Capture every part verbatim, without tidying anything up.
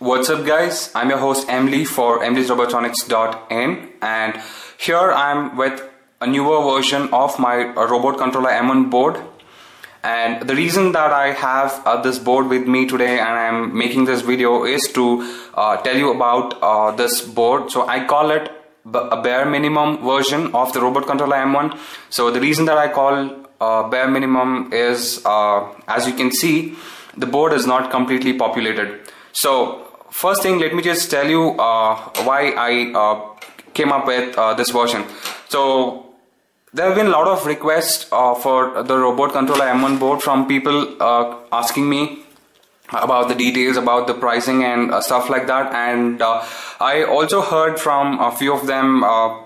What's up guys, I'm your host Emily for emily's robotronics dot in, and here I'm with a newer version of my robot controller M one board. And the reason that I have uh, this board with me today and I'm making this video is to uh, tell you about uh, this board. So I call it a bare minimum version of the robot controller M one. So the reason that I call uh, bare minimum is uh, as you can see, the board is not completely populated. So first thing, let me just tell you uh, why I uh, came up with uh, this version. So there have been a lot of requests uh, for the robot controller M one board from people uh, asking me about the details, about the pricing and uh, stuff like that. And uh, I also heard from a few of them uh,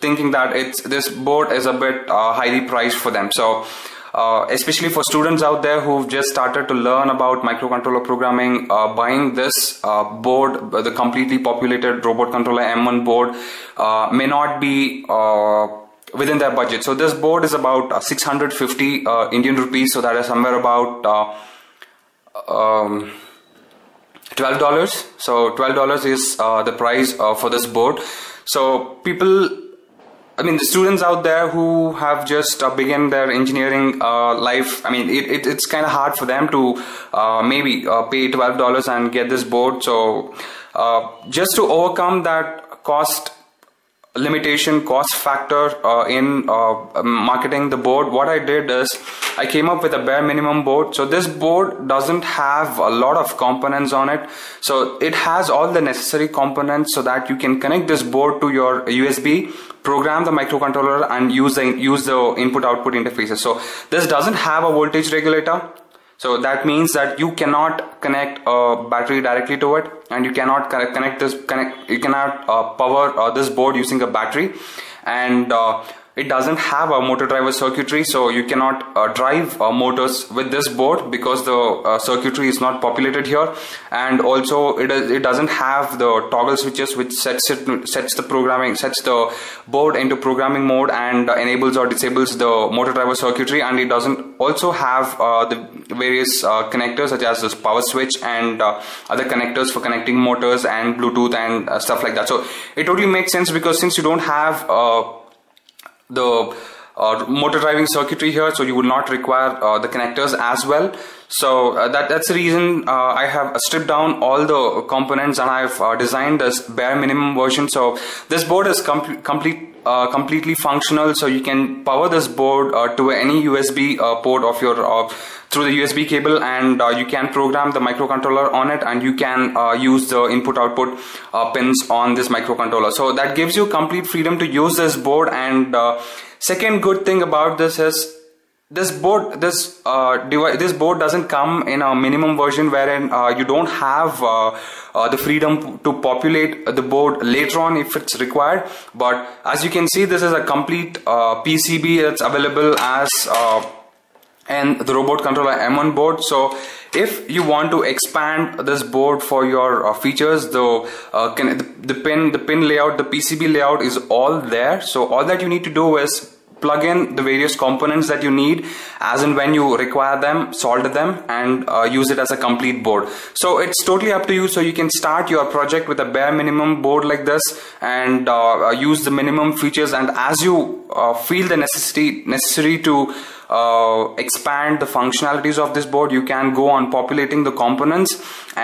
thinking that it's this board is a bit uh, highly priced for them. So Uh, especially for students out there who've just started to learn about microcontroller programming, uh, buying this uh, board, the completely populated robot controller M one board, uh, may not be uh, within their budget. So this board is about uh, six hundred fifty uh, Indian rupees, so that is somewhere about uh, um, twelve dollars. So twelve dollars is uh, the price uh, for this board. So people, I mean the students out there who have just uh, begun their engineering uh, life, I mean it, it, it's kind of hard for them to uh, maybe uh, pay twelve dollars and get this board. So uh, just to overcome that cost limitation, cost factor uh, in uh, marketing the board, what I did is I came up with a bare minimum board. So this board doesn't have a lot of components on it, so it has all the necessary components so that you can connect this board to your U S B, program the microcontroller and use the use the input output interfaces. So this doesn't have a voltage regulator, so that means that you cannot connect a battery directly to it, and you cannot connect this connect you cannot uh, power uh, this board using a battery. And uh, it doesn't have a motor driver circuitry, so you cannot uh, drive uh, motors with this board because the uh, circuitry is not populated here. And also it, is, it doesn't have the toggle switches which sets it sets the programming sets the board into programming mode and uh, enables or disables the motor driver circuitry. And it doesn't also have uh, the various uh, connectors such as this power switch and uh, other connectors for connecting motors and Bluetooth and uh, stuff like that. So it totally makes sense, because since you don't have uh, the uh, motor driving circuitry here, so you would not require uh, the connectors as well. So uh, that that's the reason uh, I have stripped down all the components and I've uh, designed this bare minimum version. So this board is com complete uh, completely functional, so you can power this board uh, to any U S B uh, port of your uh, through the U S B cable, and uh, you can program the microcontroller on it, and you can uh, use the input output uh, pins on this microcontroller. So that gives you complete freedom to use this board. And uh, second good thing about this is This board, this uh, device, this board doesn't come in a minimum version wherein uh, you don't have uh, uh, the freedom to populate the board later on if it's required. But as you can see, this is a complete uh, P C B that's available as uh, in the robot controller M one board. So if you want to expand this board for your uh, features, the, uh, can, the the pin, the pin layout, the P C B layout is all there. So all that you need to do is plug in the various components that you need as and when you require them, solder them, and uh, use it as a complete board. So it's totally up to you. So you can start your project with a bare minimum board like this, and uh, use the minimum features, and as you uh, feel the necessity necessary to uh, expand the functionalities of this board, you can go on populating the components,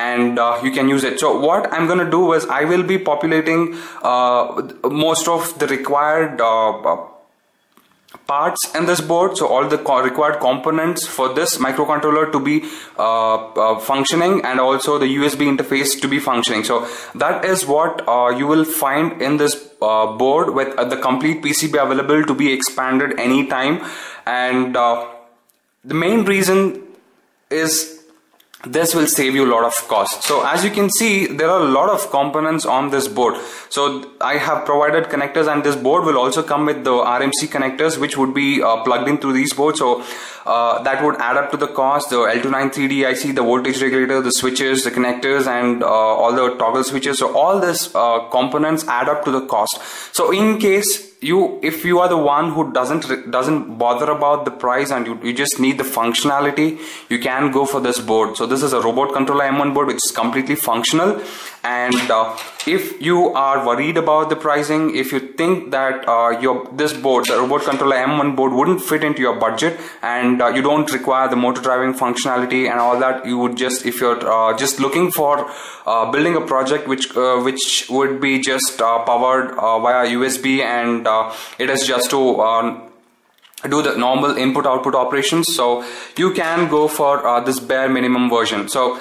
and uh, you can use it. So what I'm gonna do is I will be populating uh, most of the required uh, parts in this board. So all the co required components for this microcontroller to be uh, uh, functioning, and also the U S B interface to be functioning. So that is what uh, you will find in this uh, board, with uh, the complete P C B available to be expanded anytime. And uh, the main reason is this will save you a lot of cost. So as you can see, there are a lot of components on this board. So I have provided connectors, and this board will also come with the R M C connectors which would be uh, plugged in through these boards. So uh, that would add up to the cost: the L two ninety-three D I C, the voltage regulator, the switches, the connectors, and uh, all the toggle switches. So all this uh, components add up to the cost. So in case you if you are the one who doesn't doesn't bother about the price and you, you just need the functionality, you can go for this board. So this is a robot controller M one board, which is completely functional. And uh, if you are worried about the pricing, if you think that uh, your this board, the robot controller M one board, wouldn't fit into your budget, and uh, you don't require the motor driving functionality and all that, you would just, if you're uh, just looking for uh, building a project which uh, which would be just uh, powered uh, via U S B, and uh, it is just to uh, do the normal input output operations, so you can go for uh, this bare minimum version. So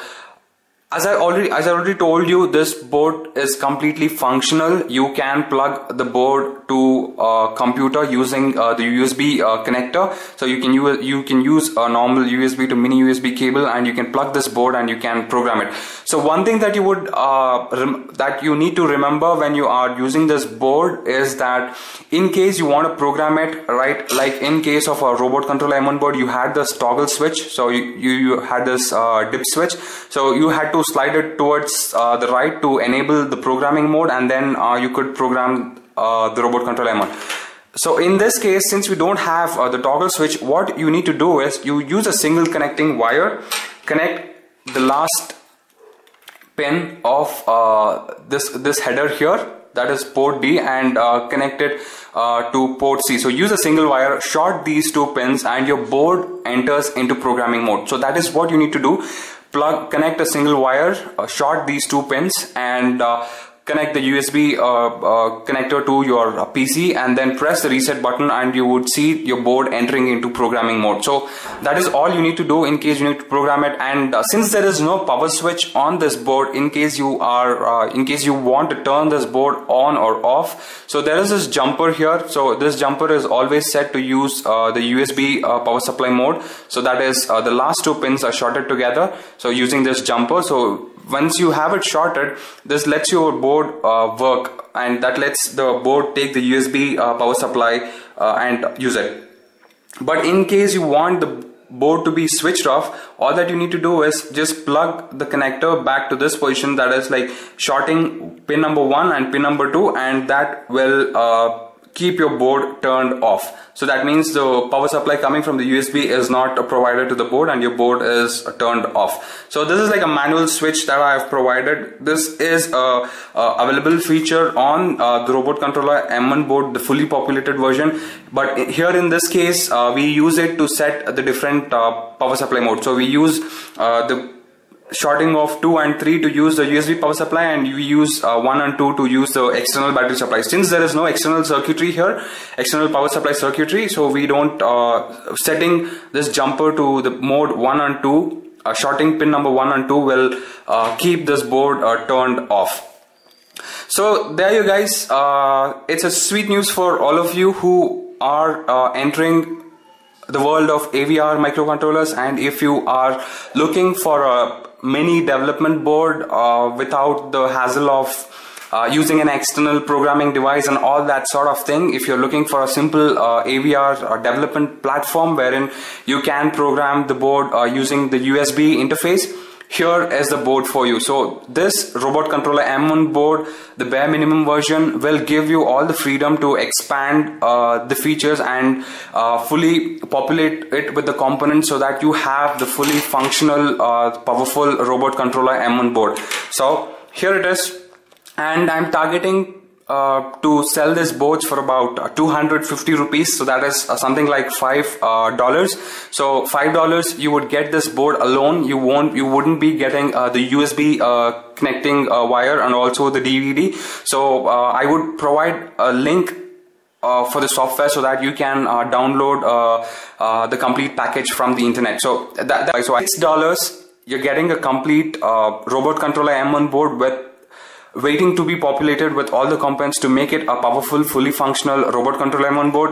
As I already as I already told you, this board is completely functional. You can plug the board to a computer using uh, the U S B uh, connector. So you can use you can use a normal U S B to mini U S B cable, and you can plug this board and you can program it. So one thing that you would uh, rem that you need to remember when you are using this board is that in case you want to program it, right? Like in case of a robot controller M one board, you had this toggle switch. So you you, you had this uh, dip switch. So you had to slide it towards uh, the right to enable the programming mode, and then uh, you could program uh, the robot controller M one. So in this case, since we don't have uh, the toggle switch, what you need to do is you use a single connecting wire, connect the last pin of uh, this this header here, that is port D, and uh, connect it uh, to port C. So use a single wire, short these two pins, and your board enters into programming mode. So that is what you need to do. Plug, connect a single wire, uh, short these two pins, and uh, connect the U S B uh, uh, connector to your uh, P C, and then press the reset button, and you would see your board entering into programming mode. So that is all you need to do in case you need to program it. And uh, since there is no power switch on this board, in case you are uh, in case you want to turn this board on or off, so there is this jumper here. So this jumper is always set to use uh, the U S B uh, power supply mode. So that is uh, the last two pins are shorted together, so using this jumper. So once you have it shorted, this lets your board uh, work, and that lets the board take the U S B uh, power supply uh, and use it. But in case you want the board to be switched off, all that you need to do is just plug the connector back to this position, that is like shorting pin number one and pin number two, and that will uh, keep your board turned off. So that means the power supply coming from the U S B is not provided to the board, and your board is turned off. So this is like a manual switch that I have provided. This is a, a available feature on uh, the robot controller M one board, the fully populated version. But here in this case, uh, we use it to set the different uh, power supply mode. So we use uh, the shorting of two and three to use the U S B power supply, and we use uh, one and two to use the external battery supply. Since there is no external circuitry here, external power supply circuitry, so we don't uh, setting this jumper to the mode one and two, uh, shorting pin number one and two will uh, keep this board uh, turned off. So there you guys, uh, it's a sweet news for all of you who are uh, entering the world of A V R microcontrollers. And if you are looking for a mini development board uh, without the hassle of uh, using an external programming device and all that sort of thing, if you're looking for a simple uh, A V R development platform wherein you can program the board uh, using the U S B interface, here is the board for you. So this robot controller M one board, the bare minimum version, will give you all the freedom to expand uh, the features and uh, fully populate it with the components, so that you have the fully functional uh, powerful robot controller M one board. So here it is, and I'm targeting Uh, to sell this board for about uh, two hundred fifty rupees. So that is uh, something like five dollars. So five dollars you would get this board alone. You won't you wouldn't be getting uh, the U S B uh, connecting uh, wire and also the D V D. So uh, I would provide a link uh, for the software, so that you can uh, download uh, uh, the complete package from the internet. So that, that so six dollars you're getting a complete uh, robot controller M one board with waiting to be populated with all the components to make it a powerful, fully functional robot controller M one board,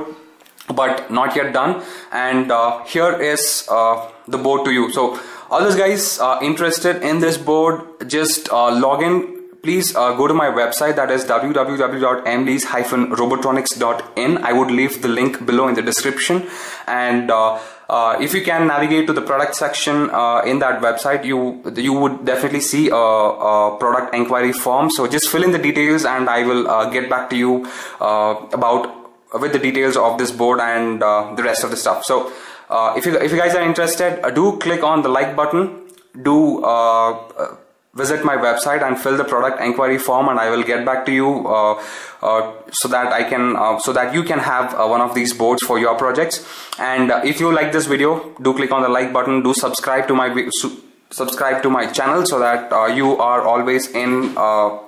but not yet done. And uh, here is uh, the board to you. So all those guys uh, interested in this board, just uh, log in. Please uh, go to my website, that is w w w dot m lees dash robotronics dot in. I would leave the link below in the description. And uh, uh, if you can navigate to the product section uh, in that website, you you would definitely see a, a product enquiry form. So just fill in the details, and I will uh, get back to you uh, about with the details of this board and uh, the rest of the stuff. So uh, if you if you guys are interested, uh, do click on the like button, do uh, uh, visit my website and fill the product inquiry form, and I will get back to you uh, uh, so that I can uh, so that you can have uh, one of these boards for your projects. And uh, if you like this video, do click on the like button, do subscribe to my su subscribe to my channel so that uh, you are always in uh,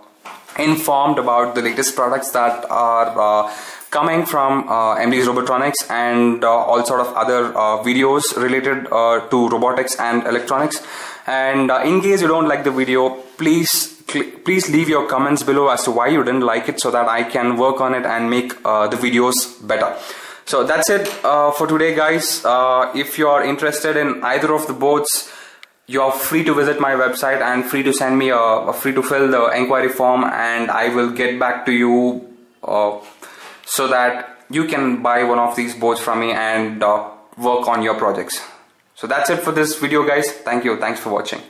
informed about the latest products that are uh, coming from uh, Emily's Robotronics, and uh, all sort of other uh, videos related uh, to robotics and electronics. And uh, in case you don't like the video, please please leave your comments below as to why you didn't like it, so that I can work on it and make uh, the videos better. So that's it uh, for today, guys. Uh, if you are interested in either of the boards, you are free to visit my website and free to send me a, a free to fill the inquiry form, and I will get back to you uh, so that you can buy one of these boards from me and uh, work on your projects. So that's it for this video, guys. Thank you. Thanks for watching.